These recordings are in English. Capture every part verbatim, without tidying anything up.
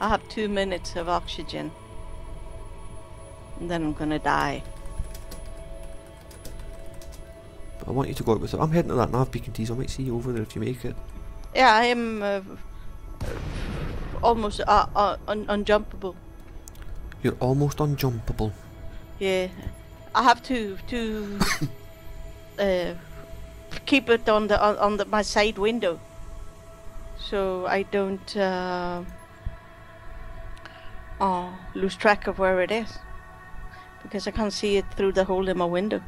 I'll have two minutes of oxygen. And then I'm gonna die. But I want you to go out with it. I'm heading to that nav beacon, teezo. I might see you over there if you make it. Yeah, I am uh, almost uh, uh, un unjumpable. You're almost unjumpable. Yeah, I have to to uh, keep it on the on the my side window, so I don't uh, oh, lose track of where it is, because I can't see it through the hole in my window.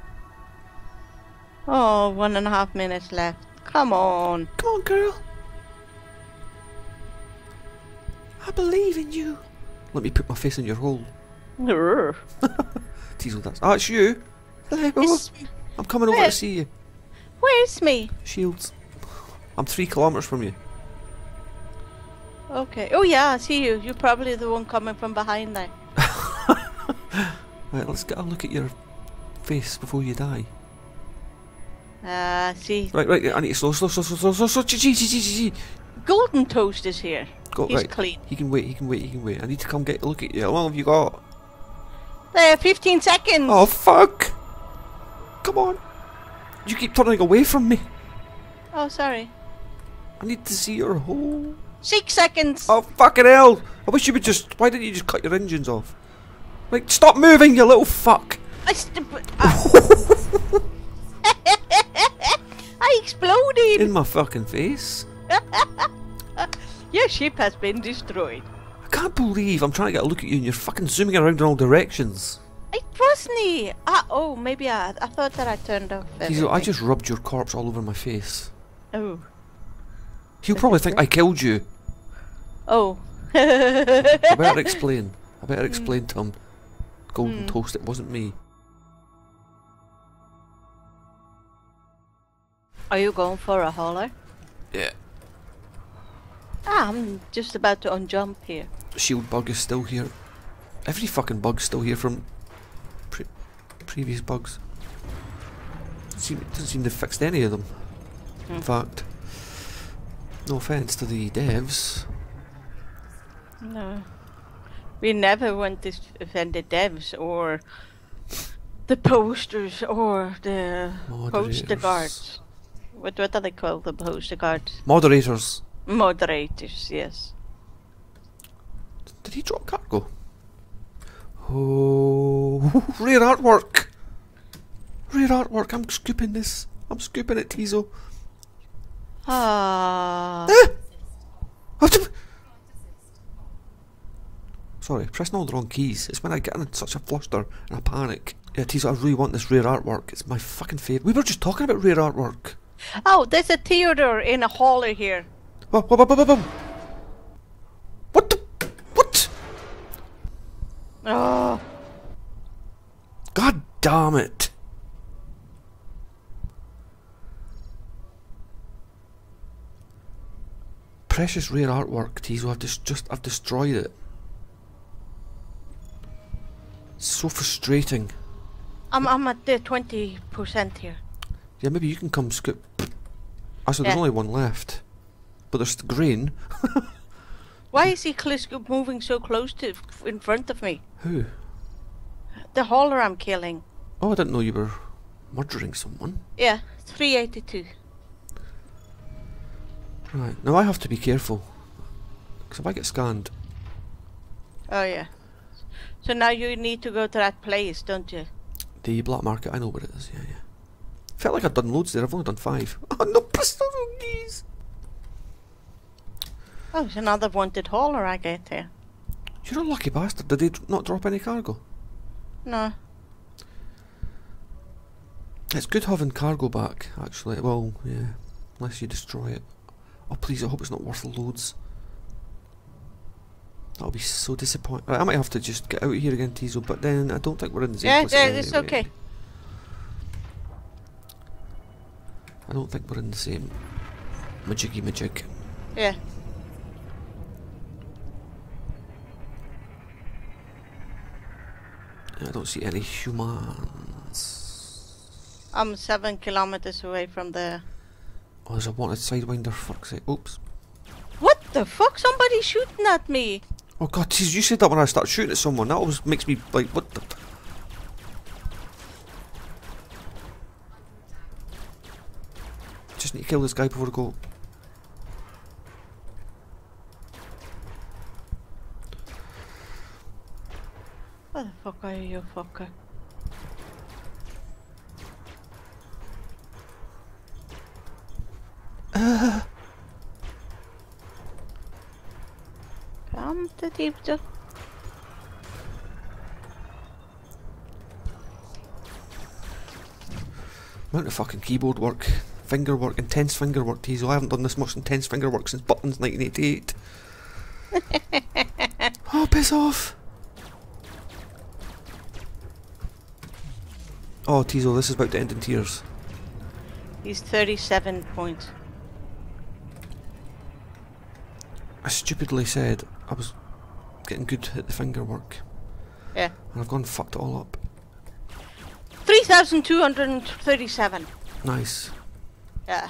Oh, one and a half minutes left. Come on. Come on, girl. I believe in you. Let me put my face in your hole. Teezo, that's... Ah, oh, it's you. Hello. It's I'm coming over to see you. Where's me? Shields. I'm three kilometres from you. Okay. Oh, yeah, I see you. You're probably the one coming from behind there. Right, let's get a look at your face before you die. Ah, uh, see. Right, right, I need to slow, slow, slow, slow, slow, slow, slow, Golden Toast is here. Go, He's right. clean. He can wait, he can wait, he can wait. I need to come get a look at you. How long have you got? There, fifteen seconds. Oh, fuck. Come on. You keep turning away from me. Oh, sorry. I need to see your hole. Six seconds. Oh, fucking hell. I wish you would just... Why didn't you just cut your engines off? Like, stop moving, you little fuck. I... St uh I exploded! In my fucking face. Your ship has been destroyed. I can't believe I'm trying to get a look at you and you're fucking zooming around in all directions. It wasn't. Ah, oh, maybe I, I thought that I turned off everything. I just rubbed your corpse all over my face. Oh. He'll probably think I killed you. Oh. I better explain. I better explain mm. to him. Golden mm. Toast, it wasn't me. Are you going for a hauler? Yeah. Ah, I'm just about to unjump here. Shield bug is still here. Every fucking bug's still here from pre previous bugs. Doesn't seem, doesn't seem they've fixed any of them. Mm. In fact, no offence to the devs. No. We never want to offend the devs or the posters or the poster guards. What, what do they call the poster guards? Moderators. Moderators, yes. Did he drop cargo? Oh, rare artwork! Rare artwork, I'm scooping this. I'm scooping it, teezo. Ah. Ah! Sorry, pressing all the wrong keys. It's when I get in such a fluster and a panic. Yeah, teezo, I really want this rare artwork. It's my fucking favourite. We were just talking about rare artwork. Oh, there's a Theodore in a hauler here. Whoa, whoa, whoa, whoa, whoa. What the? What? Oh. God damn it. Precious rare artwork, teezo. I've just, just, I've destroyed it. It's so frustrating. I'm, I'm at the twenty percent here. Yeah, maybe you can come scoop. I said yeah. There's only one left, but there's the green. Why is he moving so close to in front of me? Who? The hauler I'm killing. Oh, I didn't know you were murdering someone. Yeah, three eighty-two. Right now I have to be careful, because if I get scanned. Oh yeah. So now you need to go to that place, don't you? The black market. I know where it is. Yeah, yeah. Felt like I'd done loads there, I've only done five. Oh no, pistol geez! Oh, it's another wanted hauler I get here. You're a lucky bastard, did they not drop any cargo? No. It's good having cargo back, actually. Well, yeah. Unless you destroy it. Oh please, I hope it's not worth loads. That'll be so disappointing. Right, I might have to just get out of here again, teezo, but then I don't think we're in the same yeah, place. Yeah, it's anyway. Okay. I don't think we're in the same majiggy majig. Yeah. I don't see any humans. I'm seven kilometers away from there. Oh, there's a wanted sidewinder, fuck's sake. Oops. What the fuck? Somebody's shooting at me. Oh god, teezo, you said that when I start shooting at someone. That always makes me like, what the... Just need to kill this guy before I go. Where the fuck are you, fucker? Uh. Come to teezo. Amount of fucking keyboard work, finger work, intense finger work, teezo. I haven't done this much intense finger work since buttons nineteen eighty-eight. Oh, piss off! Oh, teezo, this is about to end in tears. He's thirty-seven points. I stupidly said I was getting good at the finger work. Yeah. And I've gone and fucked it all up. three thousand two hundred thirty-seven. Nice. Yeah.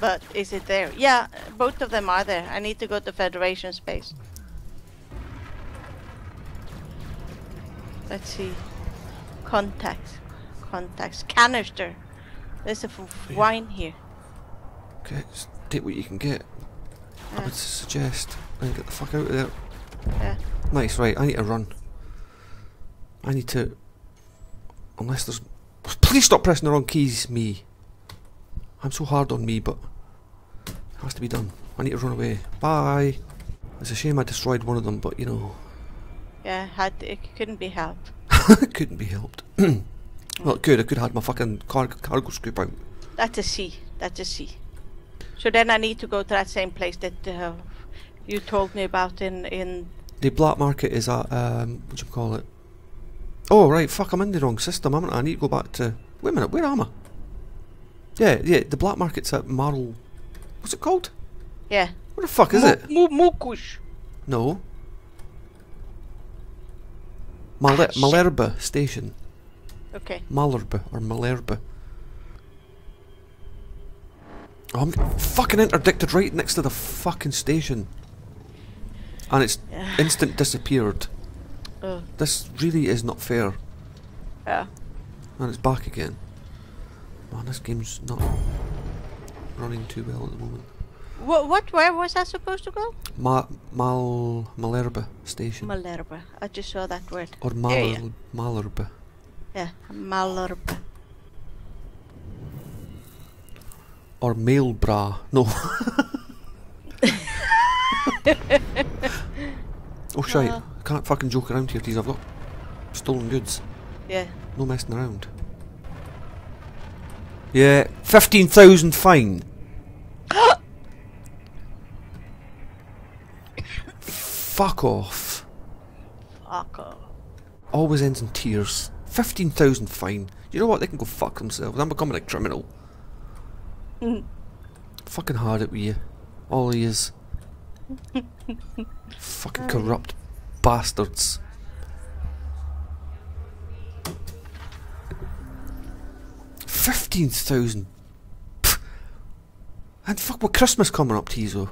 But is it there? Yeah, both of them are there. I need to go to Federation space. Let's see. Contacts. Contacts. Canister. There's a f yeah. wine here. Okay, just take what you can get. Yeah. I would suggest. And get the fuck out of there. Yeah. Nice, right, I need to run. I need to... Unless there's... Please stop pressing the wrong keys, me. I'm so hard on me, but... It has to be done. I need to run away. Bye! It's a shame I destroyed one of them, but you know... Yeah, had to, it couldn't be helped. It couldn't be helped. Well, good, I could have had my fucking car cargo scoop out. That's a C. That's a C. So then I need to go to that same place that uh, you told me about in... in the black market is at, um, what do you call it? Oh, right, fuck, I'm in the wrong system, haven't I? I need to go back to... Wait a minute, where am I? Yeah, yeah, the black market's at Marl... What's it called? Yeah. What the fuck is Mo it? Mo Mokosh. No. Male ah, Malerba Station. Okay. Malerba or Malerba. Oh, I'm fucking interdicted right next to the fucking station. And it's yeah. instant disappeared. Uh. This really is not fair. Yeah. And it's back again. Man, this game's not running too well at the moment. What? What? Where was I supposed to go? Ma Mal Malerba Station. Malerba. I just saw that word. Or Mal yeah, yeah. Malerba. Yeah, Malerba. Or Mailbra. No. Oh shite. Uh, I can't fucking joke around here, teezo. I've got stolen goods. Yeah. No messing around. Yeah, fifteen thousand fine. Fuck off. Fuck off. Always ends in tears. Fifteen thousand fine. You know what? They can go fuck themselves. I'm becoming a criminal. Mm. Fucking hard at you, all he is. Fucking corrupt bastards. Fifteen thousand. And fuck, with Christmas coming up, teezo.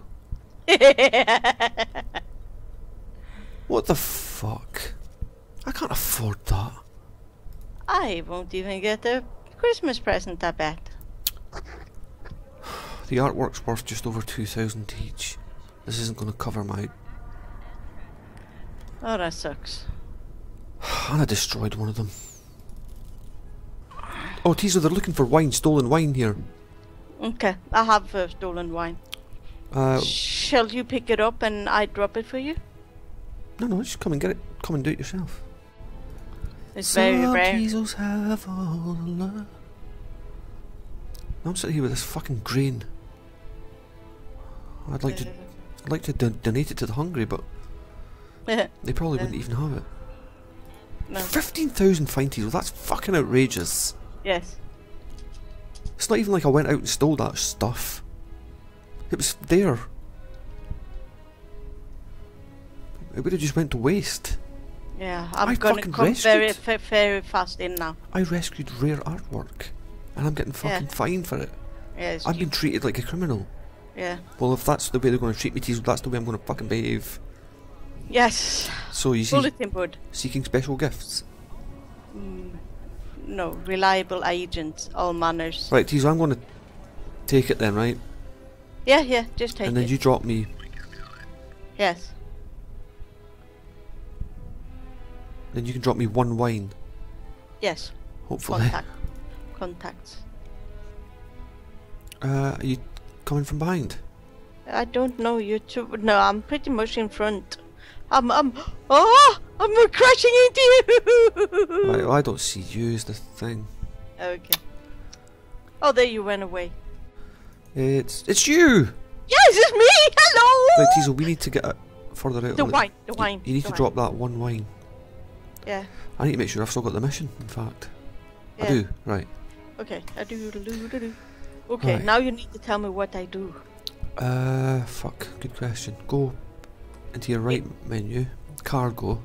What the fuck? I can't afford that. I won't even get a Christmas present, I bet. The artwork's worth just over two thousand each. This isn't going to cover my... Oh, that sucks. And I destroyed one of them. Oh, teezo, they're looking for wine, stolen wine here. Okay, I have uh, stolen wine. Uh, Shall you pick it up and I drop it for you? No, no, just come and get it. Come and do it yourself. It's Some very rare. Teezos have all love. I'm sitting here with this fucking grain. I'd like to, I'd like to do donate it to the hungry, but they probably wouldn't even have it. No. Fifteen thousand fine, teezo. That's fucking outrageous. Yes. It's not even like I went out and stole that stuff. It was there. It would have just went to waste. Yeah, I'm gonna come very, very fast in now. I rescued rare artwork, and I'm getting fucking yeah. fined for it. Yeah, I've been treated like a criminal. Yeah. Well, if that's the way they're going to treat me, teezo, that's the way I'm going to fucking behave. Yes. So you see bulletin board. Seeking special gifts. Mm, no, reliable agents, all manners. Right, teezo, I'm going to take it then, right? Yeah, yeah, just take it. And then it. You drop me. Yes. Then you can drop me one wine. Yes. Hopefully. Contact. Contacts. Uh, are you coming from behind? I don't know. You two. No, I'm pretty much in front. I'm. I'm. Oh! I'm crashing into you. Right, well, I don't see you. Is the thing. Okay. Oh, there you went away. It's. It's you. Yes, it's me. Hello. Right, teezo, we need to get further out. The wine. The wine. You, you need to wine. drop that one wine. Yeah. I need to make sure I've still got the mission. In fact. Yeah. I do. Right. Okay. I do. do, do, do. Okay. Right. Now you need to tell me what I do. Uh, fuck. Good question. Go into your right it menu. Cargo.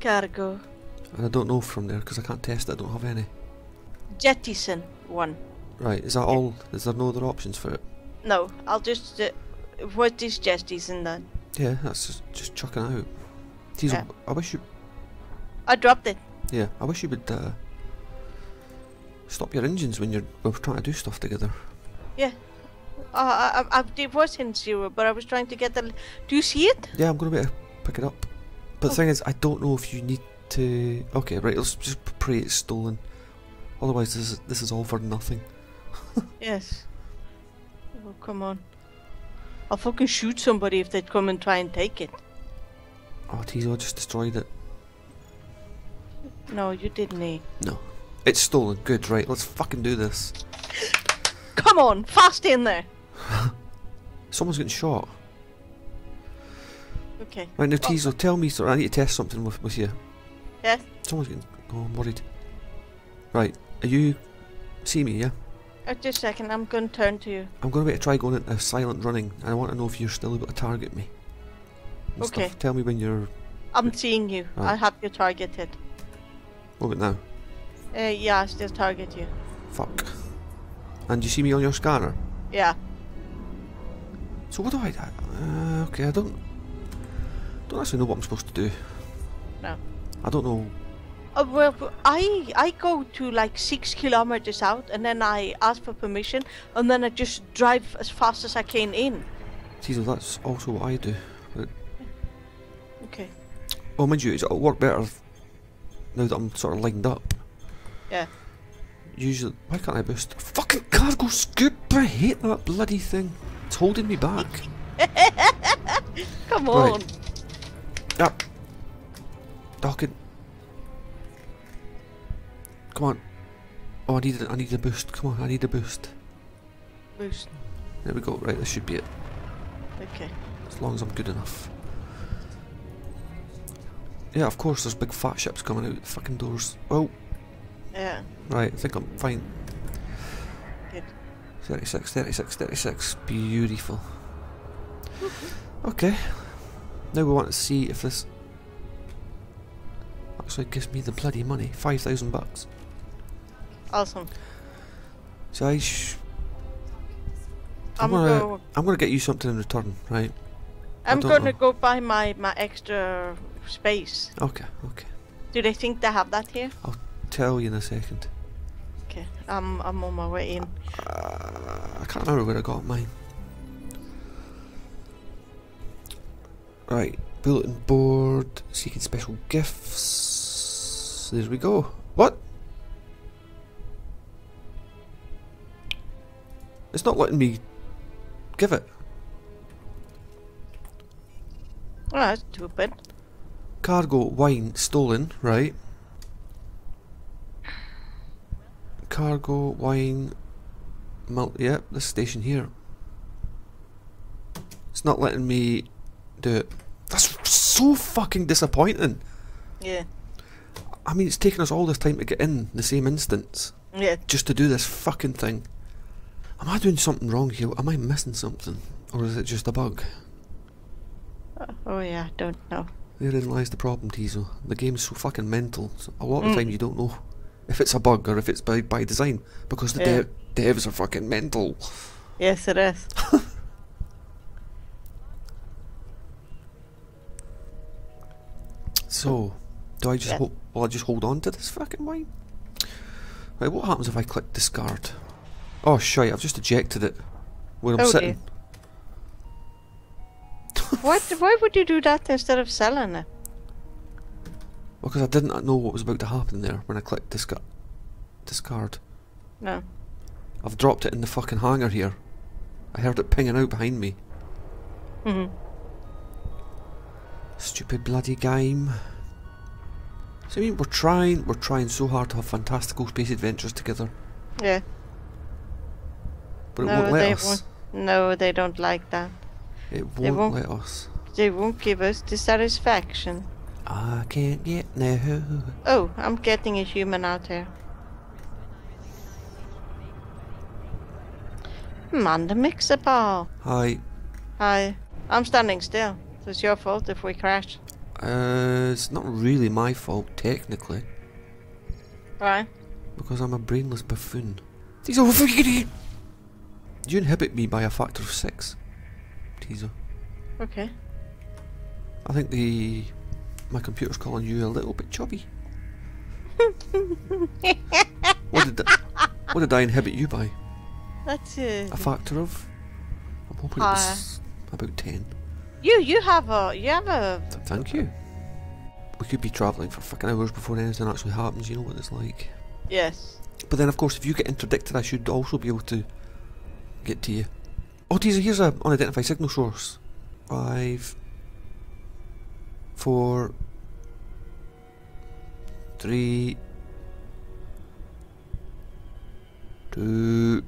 Cargo. And I don't know from there because I can't test it. I don't have any. Jettison one. Right. Is that yeah. all? Is there no other options for it? No. I'll just. Uh, what is jettison then? Yeah, that's just, just chucking it out. Teezo, yeah. I wish you. I dropped it. Yeah. I wish you would. Uh, Stop your engines when you're we're trying to do stuff together. Yeah, uh, I, I, it was in zero, but I was trying to get the. Do you see it? Yeah, I'm gonna be able to pick it up. But oh. the thing is, I don't know if you need to. Okay, right. Let's just pray it's stolen. Otherwise, this is, this is all for nothing. Yes. Oh come on! I'll fucking shoot somebody if they come and try and take it. Oh, teezo, I just destroyed it. No, you didn't. Eh? No. It's stolen. Good, right, let's fucking do this. Come on, fast in there. Someone's getting shot. Okay. Right, now teezo, tell me, sir, I need to test something with, with you. Yes? Someone's getting... Oh, I'm worried. Right, are you... See me, yeah? Oh, just a second, I'm going to turn to you. I'm going to wait to try going into silent running, and I want to know if you're still able to target me. Okay. Stuff. Tell me when you're... I'm seeing you. Right. I have you targeted. Look at now. Uh, yeah, I still target you. Fuck. And you see me on your scanner? Yeah. So what do I do? Uh, okay, I don't... don't actually know what I'm supposed to do. No. I don't know... Uh, well, I I go to like six kilometers out and then I ask for permission and then I just drive as fast as I can in. teezo, that's also what I do. But okay. Oh, mind you, it'll work better now that I'm sort of lined up. Yeah. Usually, why can't I boost? Fucking cargo scoop! I hate that bloody thing. It's holding me back. Come on. Right. Yep. Docking. Come on. Oh, I need, a, I need a boost. Come on, I need a boost. Boost. There we go. Right, this should be it. Okay. As long as I'm good enough. Yeah, of course. There's big fat ships coming out the fucking doors. Oh. Yeah. Right, I think I'm fine. Good. thirty-six, thirty-six, thirty-six. Beautiful. Okay. Now we want to see if this actually gives me the bloody money. five thousand bucks. Awesome. So I sh I'm, I'm gonna go I'm gonna get you something in return, right? I'm gonna know. go buy my, my extra space. Okay, okay. Do they think they have that here? I'll tell you in a second. Okay, I'm I'm on my way in. Uh, I can't remember where I got mine. Right, bulletin board, seeking special gifts. There we go. What? It's not letting me give it. Oh, that's stupid. Cargo wine stolen. Right. Cargo, wine, malt, yep, this station here. It's not letting me do it. That's so fucking disappointing. Yeah. I mean, it's taken us all this time to get in the same instance. Yeah. Just to do this fucking thing. Am I doing something wrong here? Am I missing something? Or is it just a bug? Uh, oh yeah, don't know. Therein lies the problem, teezo. The game's so fucking mental. So a lot of mm. time you don't know if it's a bug or if it's by, by design, because the yeah. dev, devs are fucking mental. Yes, it is. So, do I just yeah. will I just hold on to this fucking wine? Right, what happens if I click discard? Oh shite, I've just ejected it where I'm oh, sitting. What? Why would you do that instead of selling it? Well, because I didn't know what was about to happen there when I clicked discard. Discard. No. I've dropped it in the fucking hangar here. I heard it pinging out behind me. Mm-hmm. Stupid bloody game. So I mean, we're trying, we're trying so hard to have fantastical space adventures together. Yeah. But it no, won't let us. Won't, no, they don't like that. It won't, they won't let us. They won't give us the satisfaction. I can't get no. Oh, I'm getting a human out here. I'm on the MixxiPal. Hi. Hi. I'm standing still. It's your fault if we crash. Uh, it's not really my fault, technically. Why? Because I'm a brainless buffoon. Teezo, what fucking idiot! You inhibit me by a factor of six, Teezo. Okay. I think the... my computer's calling you a little bit chubby. What did I, what did I inhibit you by? That's a... a factor of... I'm hoping uh, it was about ten. You, you have a, you have a... Thank you. We could be travelling for fucking hours before anything actually happens, you know what it's like. Yes. But then of course if you get interdicted I should also be able to get to you. Oh geez, here's an unidentified signal source. Five... Four... Three... Two...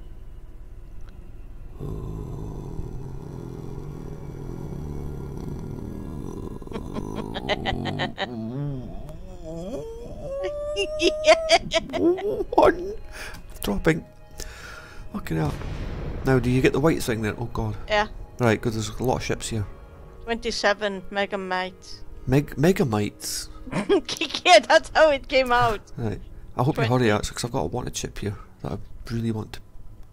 One dropping. Fucking hell. Now, do you get the white thing there? Oh god. Yeah. Right, because there's a lot of ships here. Twenty-seven megamites. Meg megamites. Yeah, that's how it came out. Right. I hope twenty. You hurry out, because I've got a wanted ship here that I really want to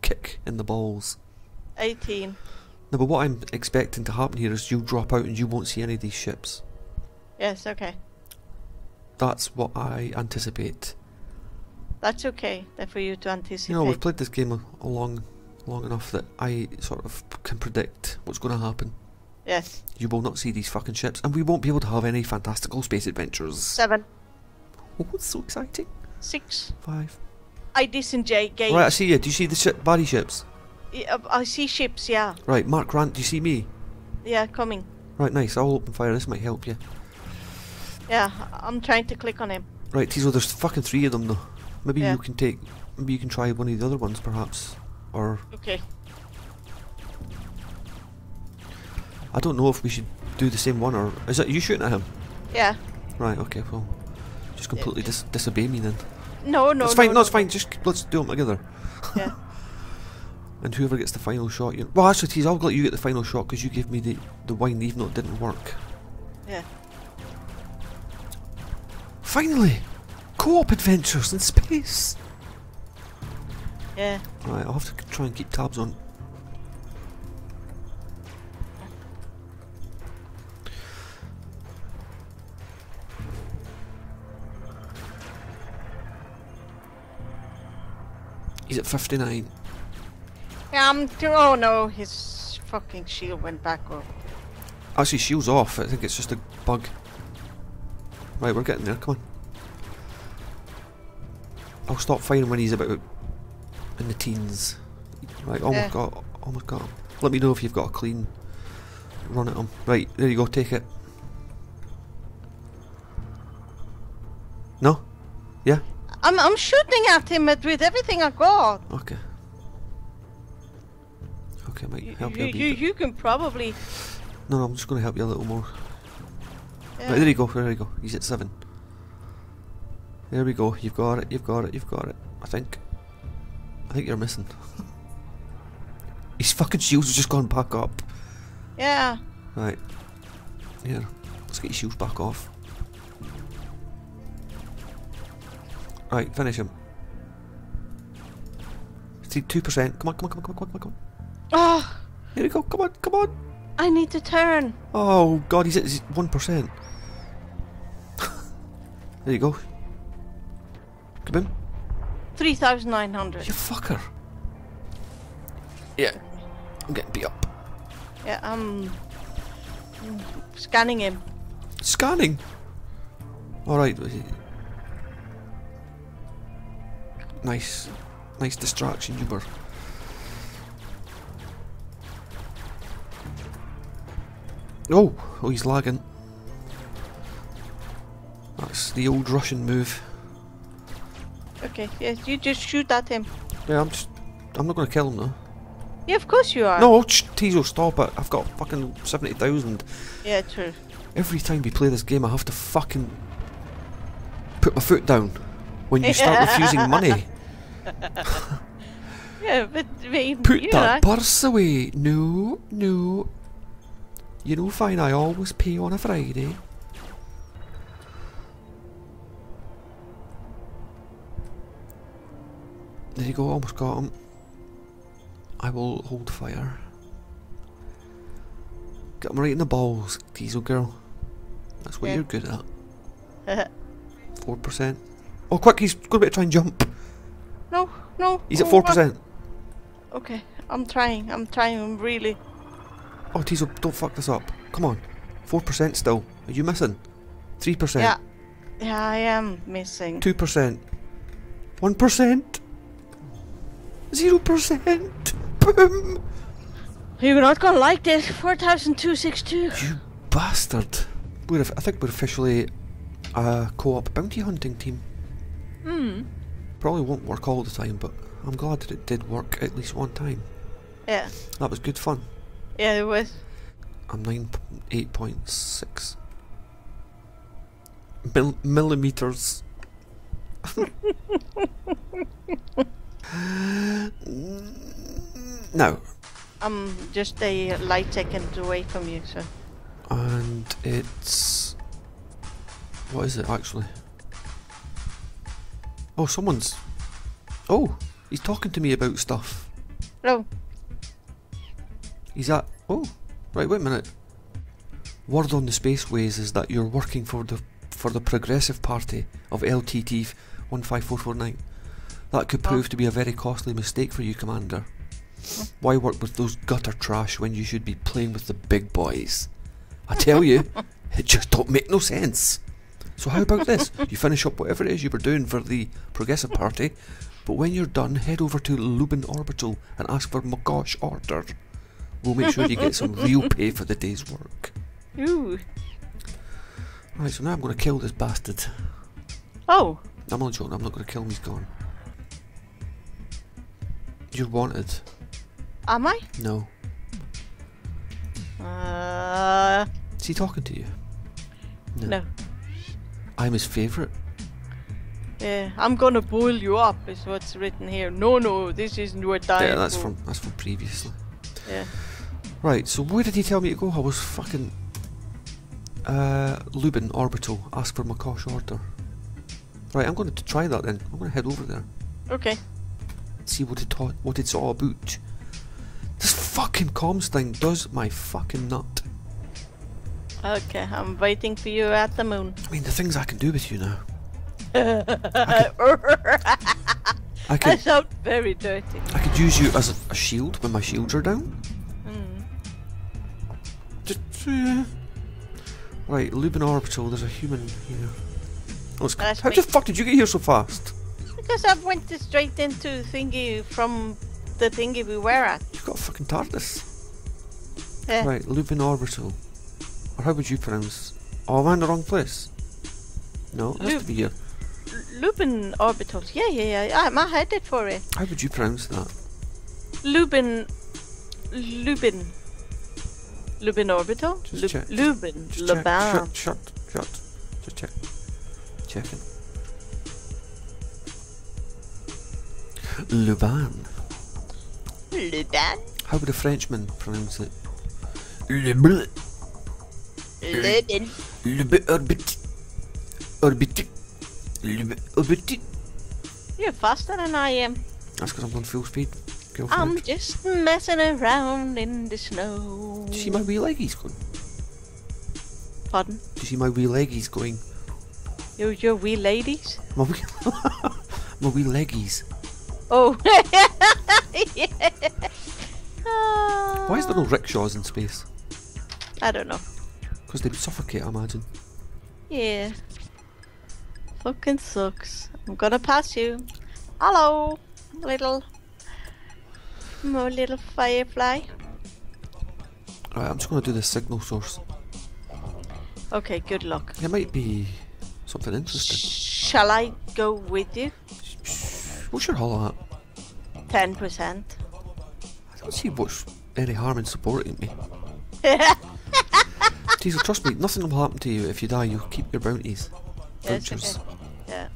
kick in the balls. eighteen. No, but what I'm expecting to happen here is you'll drop out and you won't see any of these ships. Yes, okay. That's what I anticipate. That's okay, that for you to anticipate. You know, we've played this game a, a long, long enough that I sort of can predict what's going to happen. Yes. You will not see these fucking ships, and we won't be able to have any fantastical space adventures. Seven. Oh, what's so exciting? Six. Five. I disengage. Right, I see you. Do you see the ship, body ships? I see ships, yeah. Right, Mark Grant, do you see me? Yeah, coming. Right, nice. I'll open fire. This might help you. Yeah, I'm trying to click on him. Right, Teezo, there's fucking three of them though. Maybe yeah. you can take... Maybe you can try one of the other ones, perhaps. Or... Okay. I don't know if we should do the same one, or... Is that you shooting at him? Yeah. Right, okay, well... Just completely dis disobey me then. No, no, It's fine, no, no, no it's fine. Just let's do them together. Yeah. And whoever gets the final shot, you... Well, actually, Teezo, I'll let you get the final shot, because you gave me the, the wine even though it didn't work. Yeah. Finally! Co-op adventures in space! Yeah. Right, I'll have to try and keep tabs on. He's at fifty-nine. Yeah, I'm... Oh no, his fucking shield went back up. Actually, shield's off. I think it's just a bug. Right, we're getting there, come on. I'll stop firing when he's about in the teens. Right, almost got him, almost got him. Let me know if you've got a clean run at him. Right, there you go, take it. No? Yeah? I'm I'm shooting at him with everything I got. Okay. Okay, I might help you a bit. You, you can probably... No, no, I'm just going to help you a little more. Yeah. Right, there you go, there you go. He's at seven. There we go, you've got it, you've got it, you've got it. I think. I think you're missing. His fucking shields have just gone back up. Yeah. Right. Here. Let's get his shields back off. Right, finish him. See, two percent. Come on, come on, come on, come on, come on, come on. Oh! Here we go, come on, come on! I need to turn. Oh god, he's at one percent. There you go. Kaboom. three thousand nine hundred. You fucker. Yeah. I'm getting beat up. Yeah, I'm... I'm scanning him. Scanning? Alright. Nice. Nice distraction, Uber. Oh! Oh, he's lagging. That's the old Russian move. Okay, yes, you just shoot at him. Yeah, I'm just... I'm not gonna kill him though. Yeah, of course you are. No, teezo, stop it. I've got fucking seventy thousand. Yeah, true. Every time we play this game, I have to fucking... put my foot down. When you start refusing money. Yeah, but... but put you that know, purse away. No, no. You know fine, I always pay on a Friday. There you go, almost got him. I will hold fire. Get him right in the balls, teezo girl. That's what yeah. you're good at. four percent. Oh quick, he's going to try and jump. No, no. He's at four percent. Okay, I'm trying, I'm trying, I'm really. Oh teezo, don't fuck this up. Come on. four percent still. Are you missing? three percent. Yeah, yeah I am missing. two percent. one percent. Zero percent. Boom. You're not gonna like this. Four thousand two six two. You bastard. We're. I think we're officially a co-op bounty hunting team. Hmm. Probably won't work all the time, but I'm glad that it did work at least one time. Yeah. That was good fun. Yeah, it was. I'm nine eight point six Mil millimeters. No. I'm just a light second away from you, so. And it's... what is it actually? Oh, someone's... oh! He's talking to me about stuff. Hello. He's at... oh! Right, wait a minute. Word on the spaceways is that you're working for the for the Progressive Party of L T T one five four four nine. That could prove oh. to be a very costly mistake for you, Commander. Why work with those gutter trash when you should be playing with the big boys? I tell you, it just don't make no sense. So how about this? You finish up whatever it is you were doing for the Progressive Party, but when you're done, head over to Lubin Orbital and ask for Mokosh Order. We'll make sure you get some real pay for the day's work. Ooh. Right, so now I'm going to kill this bastard. Oh. I'm only joking, I'm not going to kill him, he's gone. You're wanted. Am I? No. Uh, Is he talking to you? No. no. I'm his favourite. Yeah, I'm gonna boil you up is what's written here. No, no, this isn't what I... yeah, that's for. from that's from previously. Yeah. Right, so where did he tell me to go? I was fucking... Uh, Lubin Orbital. Ask for Mokosh Order. Right, I'm going to try that then. I'm going to head over there. Okay. See what it what it's all about. This fucking comms thing does my fucking nut. Okay, I'm waiting for you at the moon. I mean, the things I can do with you now. I, could, I, could, I sound very dirty. I could use you as a, a shield when my shields are down. Mm. Just, uh, right, Lubin Orbital. There's a human here. Oh, how the fuck did you get here so fast? Because I went straight into thingy from the thingy we were at. You've got a fucking TARDIS. Yeah. Right, Lubin Orbital. Or how would you pronounce? Oh, am I in the wrong place? No, it Lu has to be here. Lubin Orbital. Yeah, yeah, yeah. I'm headed for it. How would you pronounce that? Lubin. Lubin. Lubin Orbital? Just Lu check. Lubin. Just Lubin. Check. Shut, shut, shut. Just check. Checking. Lubin. Lubin. How would a Frenchman pronounce it? Lubin. Lubin. Lubin Orbit. Orbit. Lubin Orbit. You're faster than I am. That's because I'm on full speed. Go for I'm it. just messing around in the snow. Do you see my wee leggies going? Pardon? Do you see my wee leggies going? You, your wee ladies? My wee, my wee leggies. Oh. Yeah. Why is there no rickshaws in space? I don't know. Because they'd suffocate, I imagine. Yeah. Fucking sucks. I'm gonna pass you. Hello, little... my little firefly. Alright, I'm just gonna do the signal source. Okay, good luck. It might be something interesting. Shall I go with you? What's your hull at? ten percent. I don't see what's any harm in supporting me. Teezo, trust me, nothing will happen to you. If you die, you'll keep your bounties. Ventures. Okay. Yeah.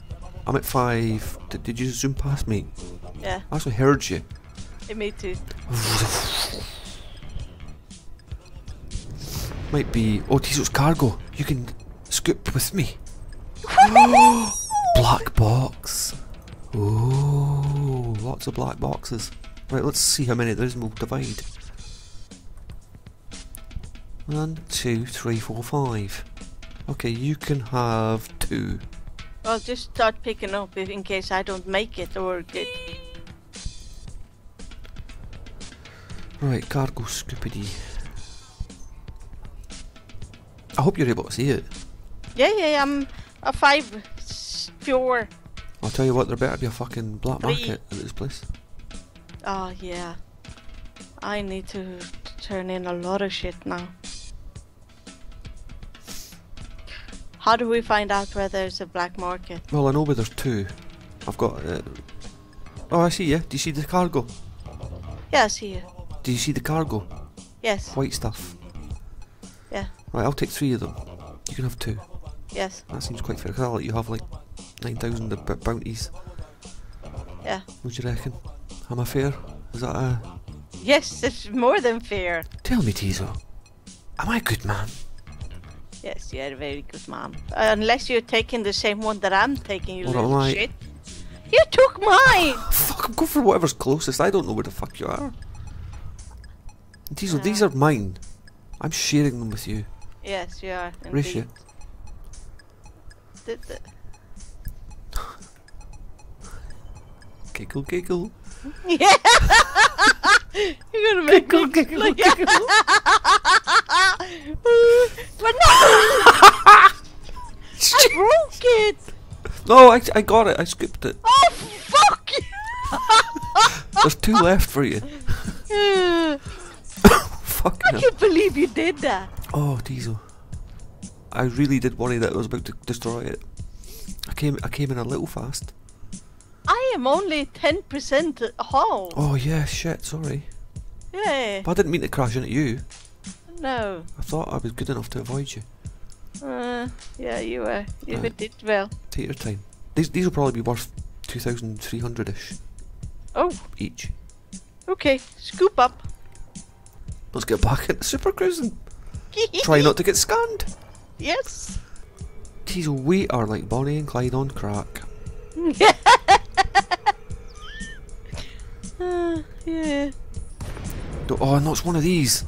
I'm at five. D did you zoom past me? Yeah. I actually heard you. It me too. Might be. Oh, Teezo's cargo. You can scoop with me. Black box. Oh, lots of black boxes. Right, let's see how many there is and we'll divide. One, two, three, four, five. Okay, you can have two. Well, just start picking up if, in case I don't make it or get. Right, cargo scoopity. I hope you're able to see it. Yeah, yeah, I'm a five, four. I'll tell you what, there better be a fucking black Three. market at this place. Oh yeah, I need to turn in a lot of shit now. How do we find out whether there's a black market? Well, I know where there's two. I've got. Uh... Oh, I see you. Yeah. Do you see the cargo? Yeah, I see you. Do you see the cargo? Yes. White stuff. Yeah. Right, I'll take three of them. You can have two. Yes. That seems quite fair, because I'll let you have like nine thousand bounties. Yeah. What do you reckon? Am I fair? Is that a... Yes, it's more than fair. Tell me, Teezo, am I a good man? Yes, you're a very good man. Uh, unless you're taking the same one that I'm taking, you little right. shit. You took mine! Fuck, I'm going for whatever's closest. I don't know where the fuck you are. Teezo, uh, these are mine. I'm sharing them with you. Yes, you are. Ratio. Giggle, giggle. Yeah. You're gonna make giggle, me giggle, giggle. giggle. But no! I broke it. No, I I got it. I skipped it. Oh fuck! There's two left for you. Fuck! I can't believe you did that. Oh, Teezo. I really did worry that I was about to destroy it. I came, I came in a little fast. I am only ten percent whole. Oh yeah, shit. Sorry. Yeah. But I didn't mean to crash into you. No. I thought I was good enough to avoid you. Uh, yeah, you were. You right. did well. Take your time. These, these will probably be worth two thousand three hundred ish. Oh. Each. Okay. Scoop up. Let's get back at the super cruising. Try not to get scanned. Yes. Teezo, we are like Bonnie and Clyde on crack. uh, yeah. Do oh, no, it's one of these.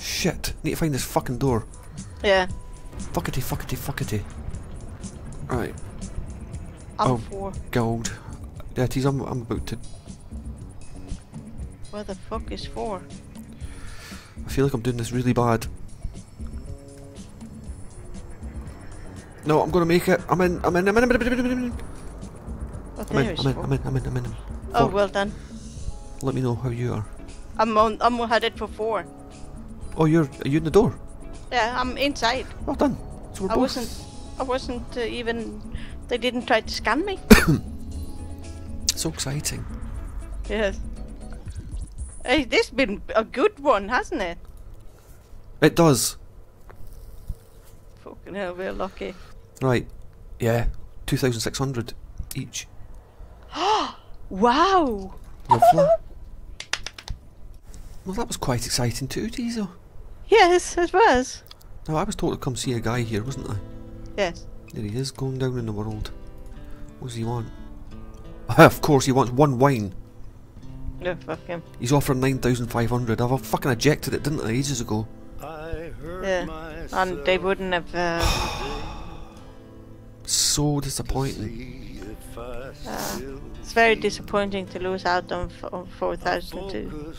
Shit. Need to find this fucking door. Yeah. Fuckity, fuckity, fuckity. Right. I'm oh, four. Gold. Yeah, Teezo, I'm, I'm about to. Where the fuck is four? I feel like I'm doing this really bad. No, I'm gonna make it. I'm in. I'm in. I'm in. I'm in. I'm in. I'm in. I'm in. I'm in. I'm in. I'm in. Oh, well done. Let me know how you are. I'm on. I'm headed for four. Oh, you're. Are you in the door? Yeah, I'm inside. Well done. So we're both. I wasn't. I wasn't uh, even. They didn't try to scan me. So exciting. Yes. Hey, this been a good one, hasn't it? It does. Fucking hell, we're lucky. Right, yeah, two thousand six hundred each. Wow! Lovely. Well, that was quite exciting too, Teezo. Yes, it was. Now I was told to come see a guy here, wasn't I? Yes. There he is, going down in the world. What does he want? Of course, he wants one wine. No, fuck him. He's offering nine thousand five hundred. I've fucking ejected it, didn't I, ages ago? I heard yeah, and they wouldn't have. Uh, So disappointing. Uh, it's very disappointing to lose out on, on four thousand two.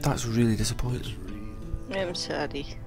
That's really disappointing. I'm sorry.